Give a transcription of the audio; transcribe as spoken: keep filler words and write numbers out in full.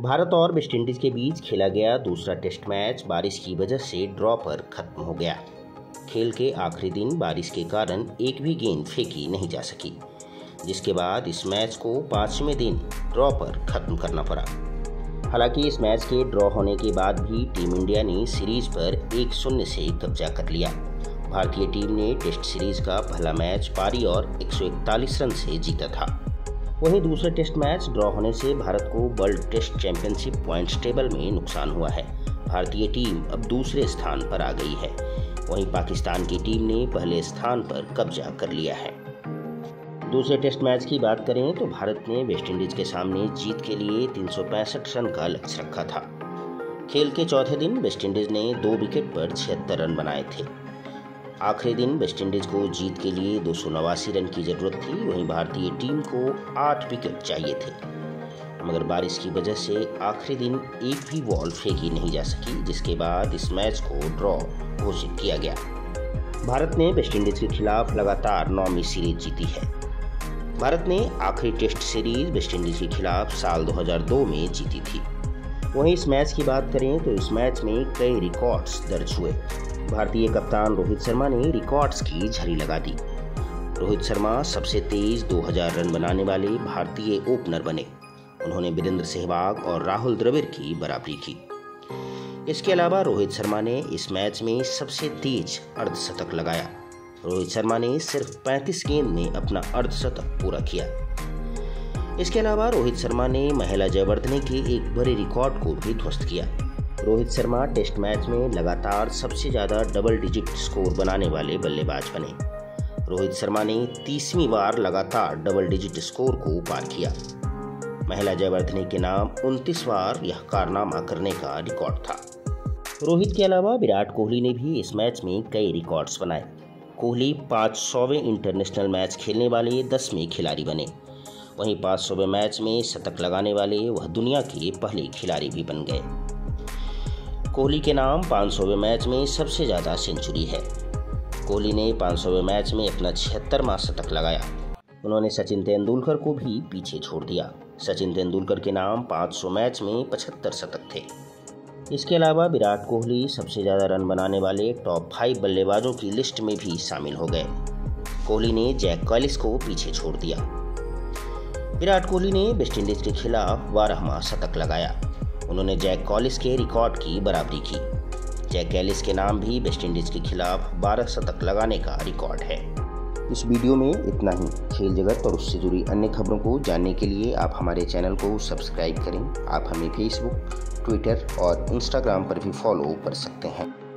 भारत और वेस्टइंडीज के बीच खेला गया दूसरा टेस्ट मैच बारिश की वजह से ड्रॉ पर खत्म हो गया। खेल के आखिरी दिन बारिश के कारण एक भी गेंद फेंकी नहीं जा सकी, जिसके बाद इस मैच को पाँचवें दिन ड्रॉ पर खत्म करना पड़ा। हालांकि इस मैच के ड्रॉ होने के बाद भी टीम इंडिया ने सीरीज पर एक शून्य से कब्जा कर लिया। भारतीय टीम ने टेस्ट सीरीज का पहला मैच पारी और एक सौ इकतालीस रन से जीता था। वहीं दूसरा टेस्ट मैच ड्रॉ होने से भारत को world test championship points table में नुकसान हुआ है। भारतीय टीम अब दूसरे स्थान पर आ गई है, वहीं पाकिस्तान की टीम ने पहले स्थान पर कब्जा कर लिया है। दूसरे टेस्ट मैच की बात करें तो भारत ने वेस्टइंडीज के सामने जीत के लिए तीन सौ पैंसठ रन का लक्ष्य रखा था। खेल के चौथे दिन वेस्टइंडीज ने दो विकेट पर छिहत्तर रन बनाए थे। आखिरी दिन वेस्टइंडीज को जीत के लिए दो सौ नवासी रन की जरूरत थी, वहीं भारतीय टीम को आठ विकेट चाहिए थे, मगर बारिश की वजह से आखिरी दिन एक भी बॉल फेंकी नहीं जा सकी, जिसके बाद इस मैच को ड्रॉ घोषित किया गया। भारत ने वेस्टइंडीज के खिलाफ लगातार नौवीं सीरीज जीती है। भारत ने आखिरी टेस्ट सीरीज वेस्टइंडीज के खिलाफ साल दो हज़ार दो में जीती थी। वहीं इस मैच की बात करें तो इस मैच में कई रिकॉर्ड्स दर्ज हुए। भारतीय कप्तान रोहित शर्मा ने रिकॉर्ड्स की झड़ी लगा दी। रोहित शर्मा सबसे तेज दो हजार रन बनाने वाले भारतीय ओपनर बने। उन्होंने वीरेंद्र सहवाग और राहुल द्रविड़ की बराबरी की। इसके अलावा रोहित शर्मा ने इस मैच में सबसे तेज अर्धशतक लगाया। रोहित शर्मा ने सिर्फ पैंतीस गेंद में अपना अर्धशतक पूरा किया। इसके अलावा रोहित शर्मा ने महेला जयवर्धने के एक बड़े रिकॉर्ड को भी ध्वस्त किया। रोहित शर्मा टेस्ट मैच में लगातार सबसे ज़्यादा डबल डिजिट स्कोर बनाने वाले बल्लेबाज बने। रोहित शर्मा ने तीसवीं बार लगातार डबल डिजिट स्कोर को पार किया। महेला जयवर्धने के नाम उनतीस बार यह कारनामा करने का रिकॉर्ड था। रोहित के अलावा विराट कोहली ने भी इस मैच में कई रिकॉर्ड्स बनाए। कोहली पाँच सौवें इंटरनेशनल मैच खेलने वाले दसवें खिलाड़ी बने। वहीं पाँच सौवें मैच में शतक लगाने वाले वह दुनिया के पहले खिलाड़ी भी बन गए। कोहली के नाम पाँच सौवें मैच में सबसे ज़्यादा सेंचुरी है। कोहली ने पाँच सौवें मैच में अपना छिहत्तरवां शतक लगाया। उन्होंने सचिन तेंदुलकर को भी पीछे छोड़ दिया। सचिन तेंदुलकर के नाम पाँच सौ मैच में पचहत्तर शतक थे। इसके अलावा विराट कोहली सबसे ज़्यादा रन बनाने वाले टॉप फाइव बल्लेबाजों की लिस्ट में भी शामिल हो गए। कोहली ने जैक कैलिस को पीछे छोड़ दिया। विराट कोहली ने वेस्टइंडीज के खिलाफ बारहवां शतक लगाया। उन्होंने जैक कैलिस के रिकॉर्ड की बराबरी की। जैक कैलिस के नाम भी वेस्टइंडीज के खिलाफ बारह शतक लगाने का रिकॉर्ड है। इस वीडियो में इतना ही। खेल जगत और उससे जुड़ी अन्य खबरों को जानने के लिए आप हमारे चैनल को सब्सक्राइब करें। आप हमें फेसबुक, ट्विटर और इंस्टाग्राम पर भी फॉलो कर सकते हैं।